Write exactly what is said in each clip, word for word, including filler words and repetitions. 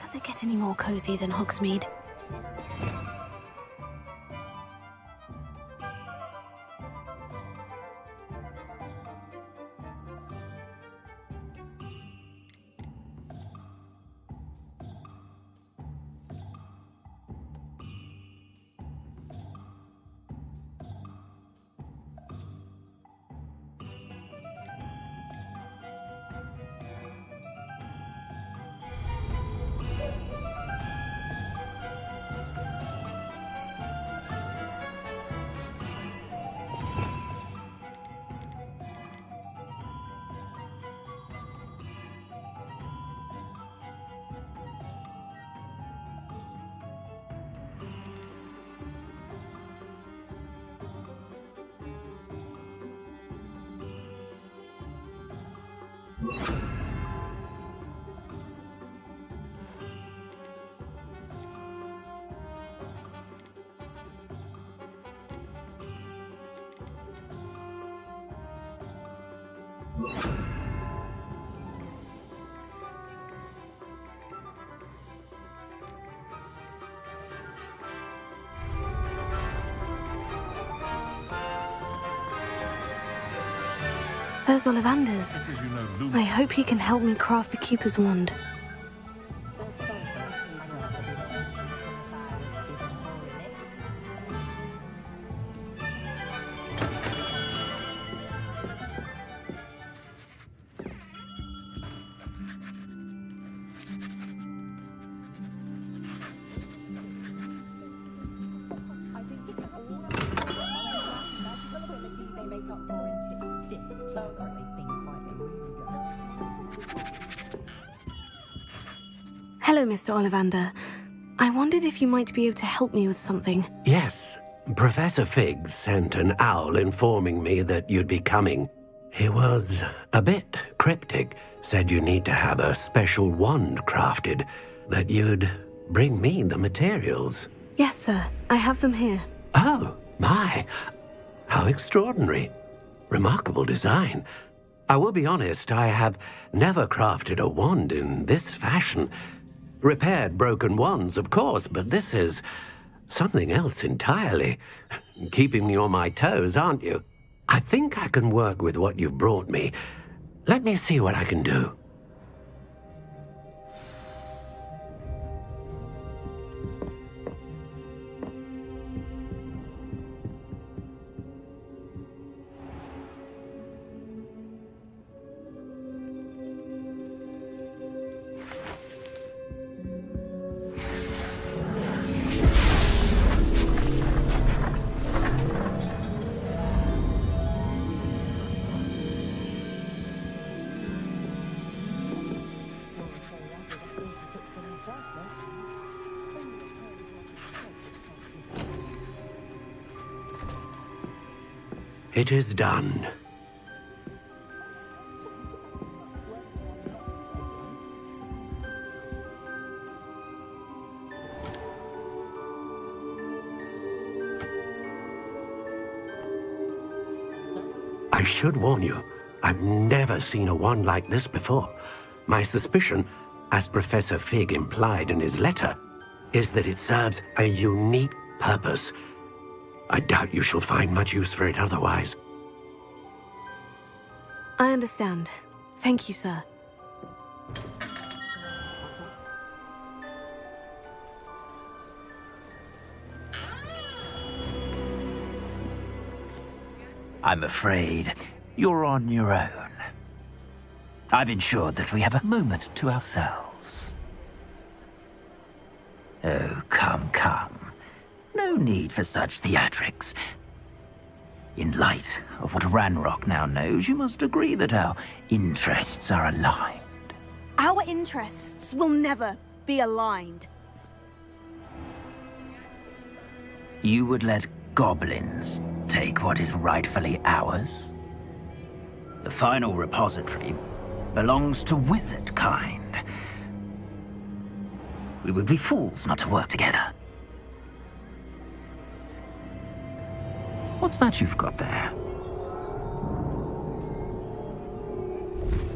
Does it get any more cozy than Hogsmeade? There's Ollivander's. I hope he can help me craft the Keeper's wand. Mister Ollivander, I wondered if you might be able to help me with something. Yes. Professor Fig sent an owl informing me that you'd be coming. He was a bit cryptic, said you need to have a special wand crafted, that you'd bring me the materials. Yes, sir. I have them here. Oh, my. How extraordinary. Remarkable design. I will be honest, I have never crafted a wand in this fashion. Repaired broken wands, of course, but this is something else entirely. Keeping me on my toes, aren't you? I think I can work with what you've brought me. Let me see what I can do. It is done. I should warn you, I've never seen a wand like this before. My suspicion, as Professor Fig implied in his letter, is that it serves a unique purpose. I doubt you shall find much use for it otherwise. I understand. Thank you, sir. I'm afraid you're on your own. I've ensured that we have a moment to ourselves. Oh, come, come. No need for such theatrics. In light of what Ranrok now knows, you must agree that our interests are aligned. Our interests will never be aligned. You would let goblins take what is rightfully ours? The final repository belongs to wizard kind. We would be fools not to work together. What's that you've got there?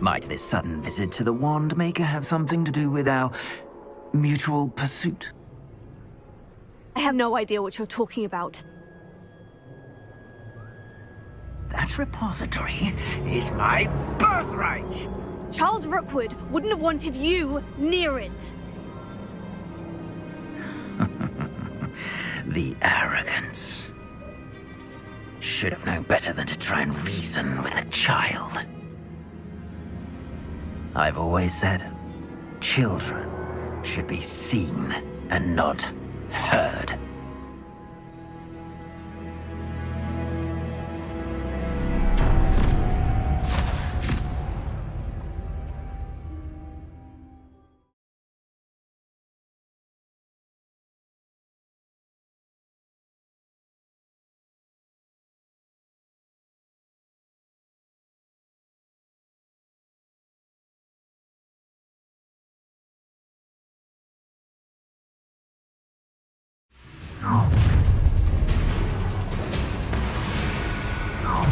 Might this sudden visit to the wand maker have something to do with our mutual pursuit? I have no idea what you're talking about. That repository is my birthright! Charles Rookwood wouldn't have wanted you near it. The arrogance. Should have known better than to try and reason with a child. I've always said, children should be seen and not heard.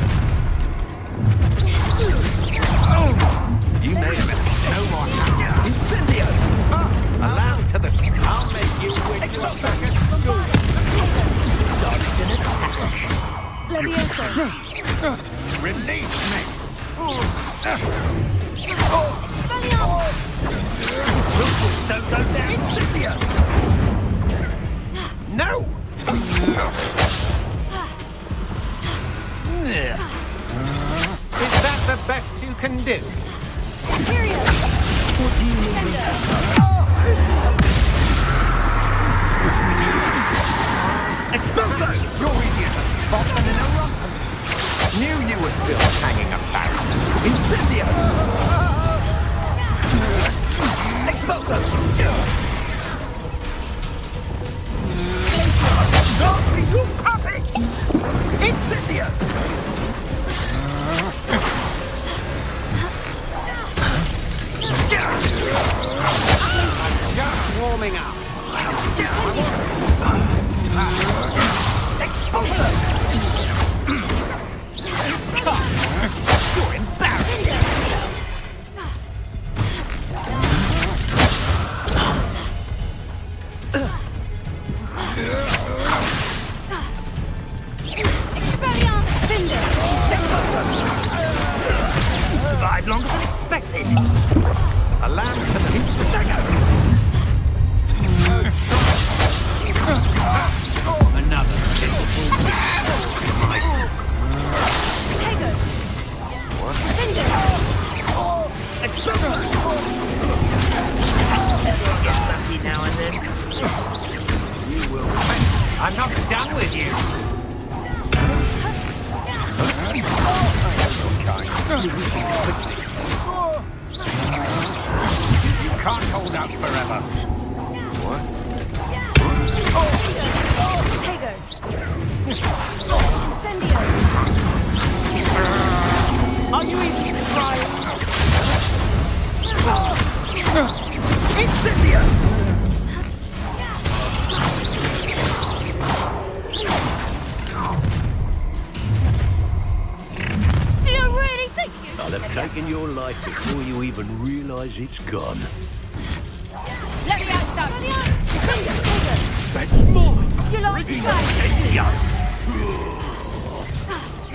It's gone. Let me out, that. That's mine. You lost the fight. Let me out, that.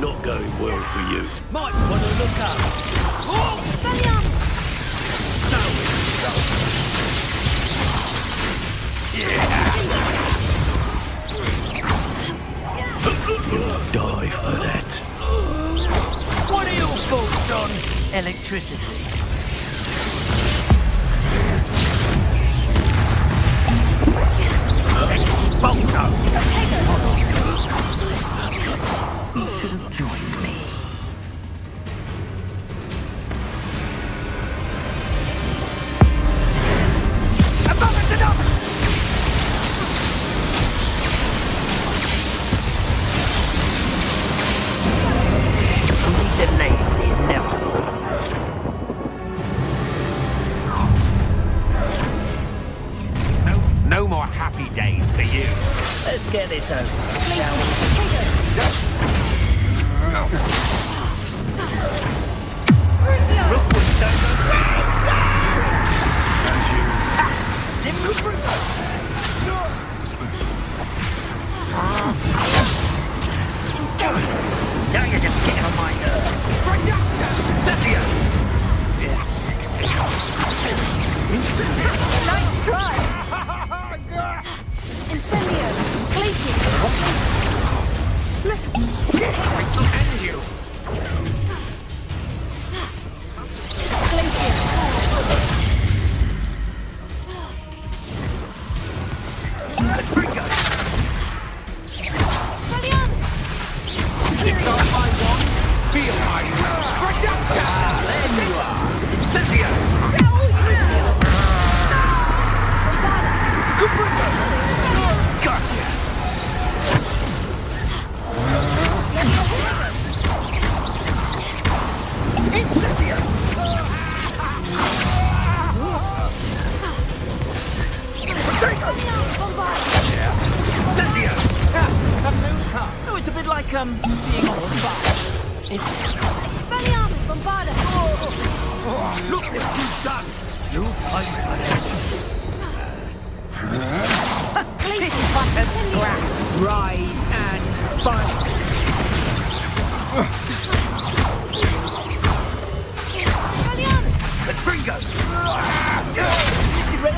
Not going well for you. Might want to look up. Oh! Yeah. You'll die for that. What are your thoughts on electricity? Expulsor! You should have joined me. Above and enough! We delayed the inevitable. No, no more happy days for you. Let's get this over, shall we? Rookwood does a bad job! Now you're just getting on my nerves. Reducto! Incendio! Incendio! Nice try! Incendio! Glacius! I can you! Glacius! Trigger! Rebellion! Discard my wand! Feel my will! Reducto! Ah, there you are! Incendio! No! Incendio! No! Ollivanders! No, it's a bit like um being on fire. Expelliarmus, bombarder. Look what you've done. You played for that. Kick, butter, crack, rise and fight.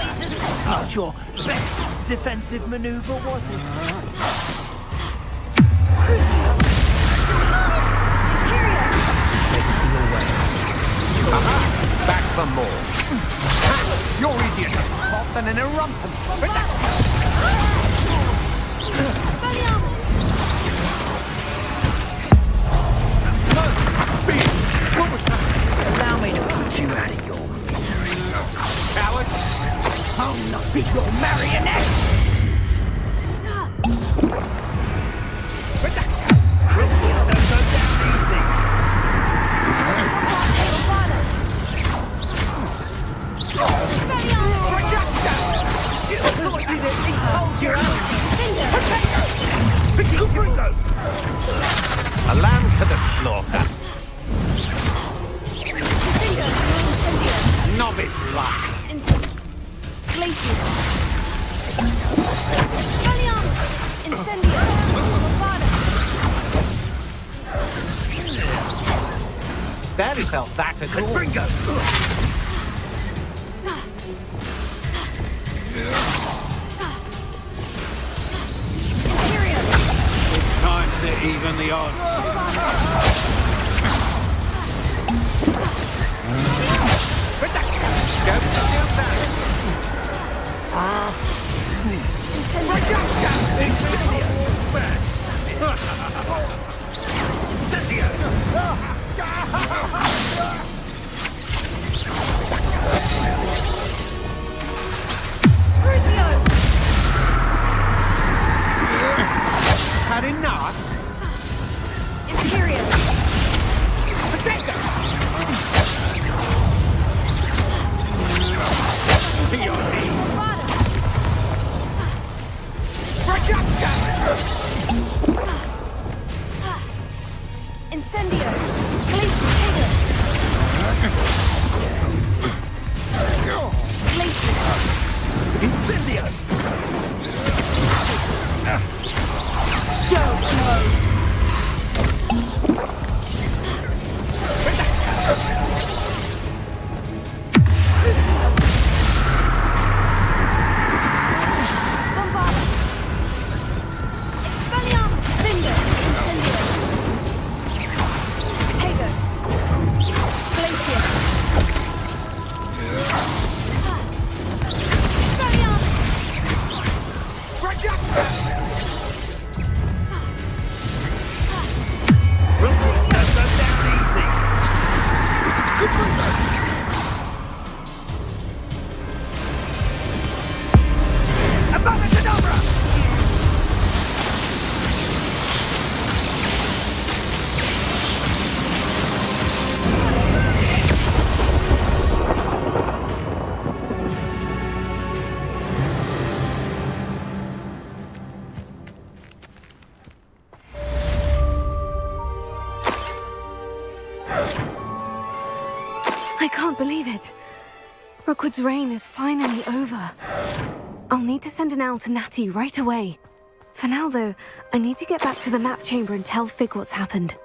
Expelliarmus. Not your best defensive manoeuvre, was it? Crucio! Imperius! Taking you away. Aha! Back for more. You're easier to spot than an erumpent. What was that? Allow me to put you out of your misery. Coward! I'll not be your marionette! A lamb to the slaughter. Novice luck. Glacius. Galleon. Incendio. Barely felt that at all. Bingo. To even the odds. Had enough. Be on me! Incendio! Place potato! Place Incendio! So close! I can't believe it. Rookwood's reign is finally over. I'll need to send an owl to Natty right away. For now, though, I need to get back to the map chamber and tell Fig what's happened.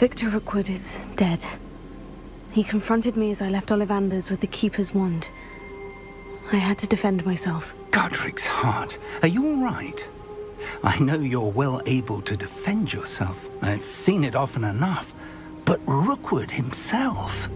Victor Rookwood is dead. He confronted me as I left Ollivander's with the Keeper's wand. I had to defend myself. Godric's heart, are you all right? I know you're well able to defend yourself. I've seen it often enough. But Rookwood himself...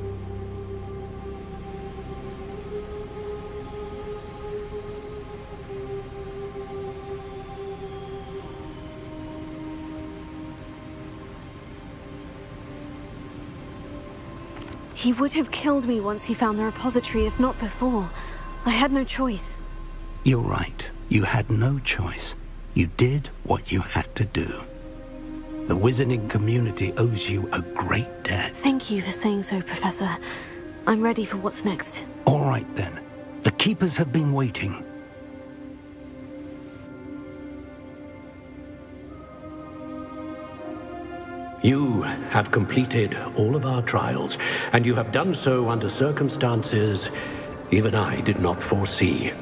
He would have killed me once he found the repository, if not before. I had no choice. You're right. You had no choice. You did what you had to do. The wizarding community owes you a great debt. Thank you for saying so, Professor. I'm ready for what's next. All right, then. The Keepers have been waiting. You have completed all of our trials, and you have done so under circumstances even I did not foresee.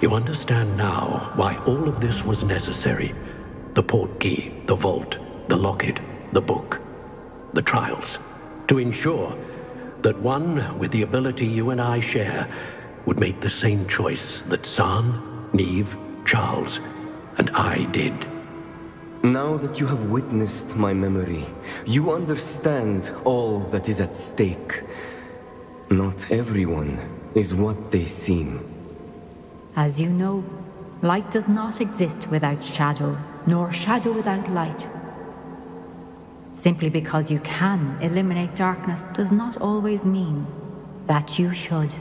You understand now why all of this was necessary. The portkey, the vault, the locket, the book, the trials. To ensure that one with the ability you and I share would make the same choice that San, Neve, Charles, and I did. Now that you have witnessed my memory, you understand all that is at stake. Not everyone is what they seem. As you know, light does not exist without shadow, nor shadow without light. Simply because you can eliminate darkness does not always mean that you should.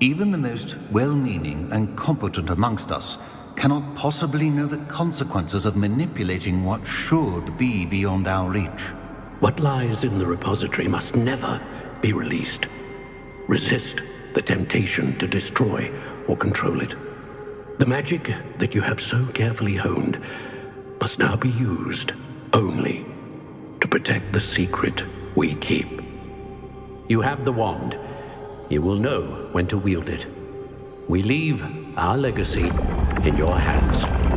Even the most well-meaning and competent amongst us cannot possibly know the consequences of manipulating what should be beyond our reach. What lies in the repository must never be released. Resist the temptation to destroy or control it. The magic that you have so carefully honed must now be used only to protect the secret we keep. You have the wand. You will know when to wield it. We leave our legacy in your hands.